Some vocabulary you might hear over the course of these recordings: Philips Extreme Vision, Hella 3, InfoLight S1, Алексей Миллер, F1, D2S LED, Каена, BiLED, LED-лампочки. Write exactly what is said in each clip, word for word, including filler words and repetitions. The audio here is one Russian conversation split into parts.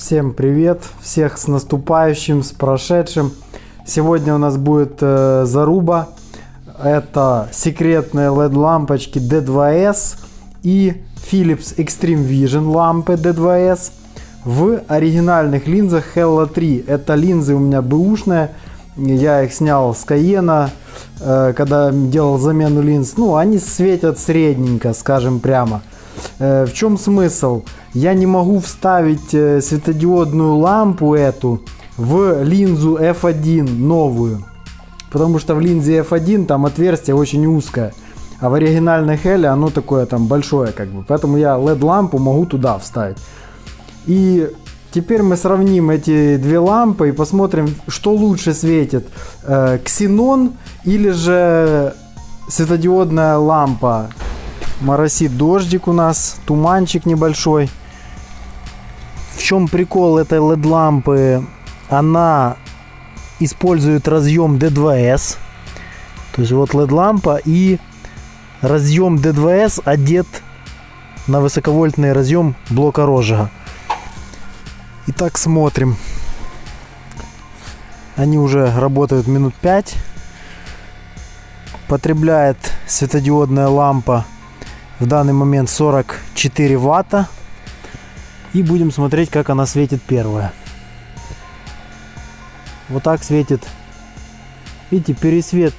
Всем привет, всех с наступающим, с прошедшим. Сегодня у нас будет э, заруба. Это секретные эл и ди-лампочки ди два эс и Philips Extreme Vision лампы ди два эс в оригинальных линзах Hella три. Это линзы у меня бэушные. Я их снял с Каена, э, когда делал замену линз. Ну, они светят средненько, скажем прямо. Э, в чем смысл? Я не могу вставить э, светодиодную лампу эту в линзу эф один новую. Потому что в линзе эф один там отверстие очень узкое. А в оригинальной Hella оно такое там большое, как бы. Поэтому я эл и ди-лампу могу туда вставить. И теперь мы сравним эти две лампы и посмотрим, что лучше светит. Э, ксенон или же светодиодная лампа. Моросит дождик у нас, туманчик небольшой. В чем прикол этой эл и ди-лампы? Она использует разъем ди два эс. То есть вот эл и ди-лампа, и разъем ди два эс одет на высоковольтный разъем блока розжига. Итак, смотрим. Они уже работают минут пять. Потребляет светодиодная лампа в данный момент сорок четыре ватта. И будем смотреть, как она светит первая. Вот так светит. Видите, пересвет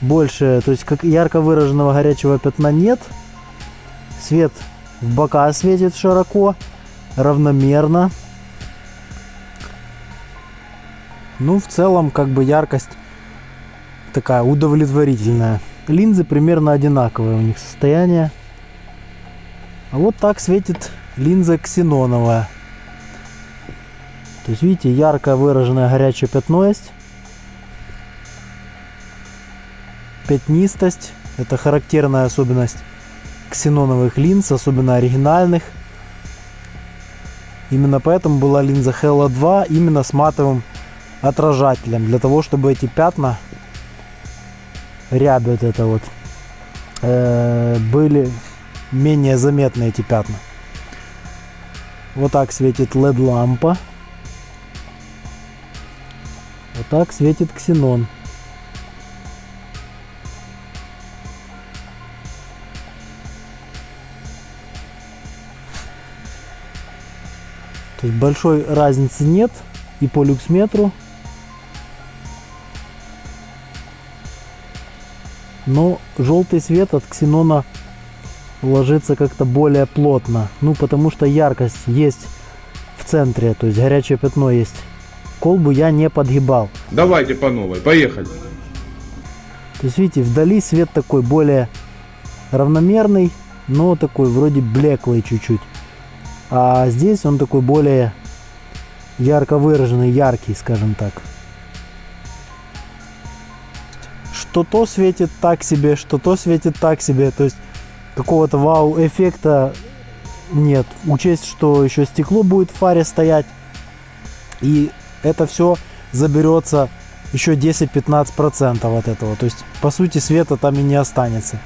больше, то есть как ярко выраженного горячего пятна нет. Свет в бока светит широко, равномерно. Ну, в целом, как бы яркость такая удовлетворительная. Линзы примерно одинаковые у них состояние. А вот так светит линза ксеноновая. То есть, видите, ярко выраженное горячее пятно есть. Пятнистость. Это характерная особенность ксеноновых линз, особенно оригинальных. Именно поэтому была линза Hella два именно с матовым отражателем. Для того, чтобы эти пятна, рябь вот это вот, э, были менее заметны эти пятна. Вот так светит эл и ди-лампа. Вот так светит ксенон. То есть большой разницы нет и по люксметру. Но желтый свет от ксенона ложится как-то более плотно. Ну, потому что яркость есть в центре, то есть горячее пятно есть. Колбу я не подгибал. Давайте по новой, поехали. То есть, видите, вдали свет такой более равномерный, но такой вроде блеклый чуть-чуть. А здесь он такой более ярко выраженный, яркий, скажем так. Что-то светит так себе, что-то светит так себе. То есть какого-то вау-эффекта нет. Учесть, что еще стекло будет в фаре стоять. И это все заберется еще десять-пятнадцать процентов от этого. То есть, по сути, света там и не останется.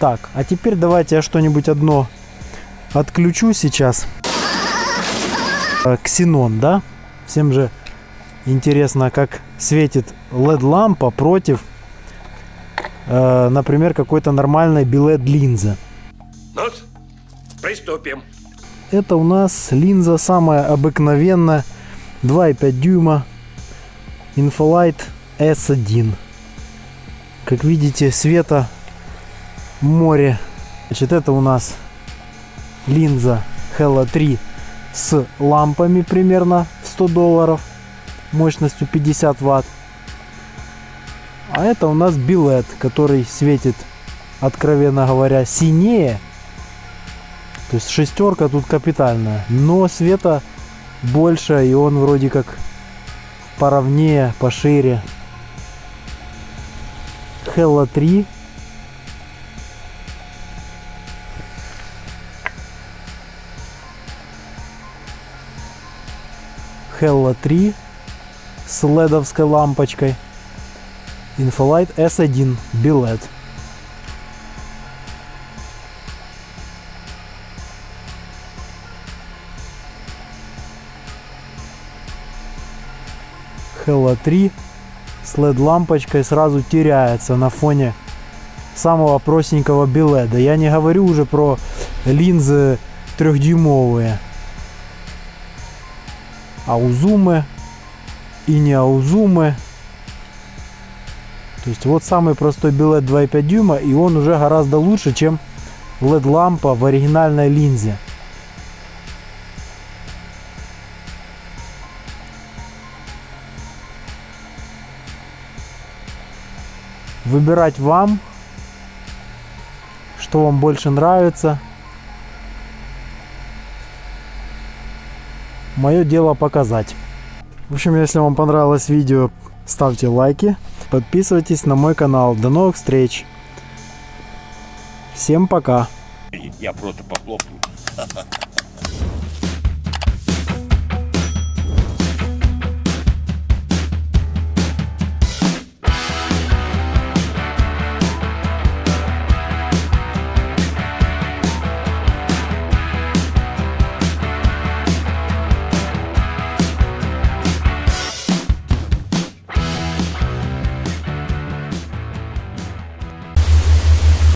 Так, а теперь давайте я что-нибудь одно отключу сейчас. Ксенон, да? Всем же интересно, как светит эл и ди-лампа против, э, например, какой-то нормальной би лед линзы. Ну, приступим. Это у нас линза самая обыкновенная, два и пять дюйма, InfoLight эс один. Как видите, света море. Значит, это у нас линза Hella три с лампами примерно в сто долларов. Мощностью пятьдесят ватт. А это у нас би лед, который светит, откровенно говоря, синее. То есть шестерка тут капитальная, но света больше, и он вроде как поровнее, пошире. Hella три. Hella три с ледовской лампочкой. InfoLight эс один би лед. Hella три с лед-лампочкой сразу теряется на фоне самого простенького биледа. Я не говорю уже про линзы трехдюймовые, аузумы и не аузумы. То есть вот самый простой билет два и пять десятых дюйма, и он уже гораздо лучше, чем лед-лампа в оригинальной линзе. Выбирать вам, что вам больше нравится. Мое дело показать. В общем, если вам понравилось видео, ставьте лайки, подписывайтесь на мой канал. До новых встреч. Всем пока. Я просто похлопаю.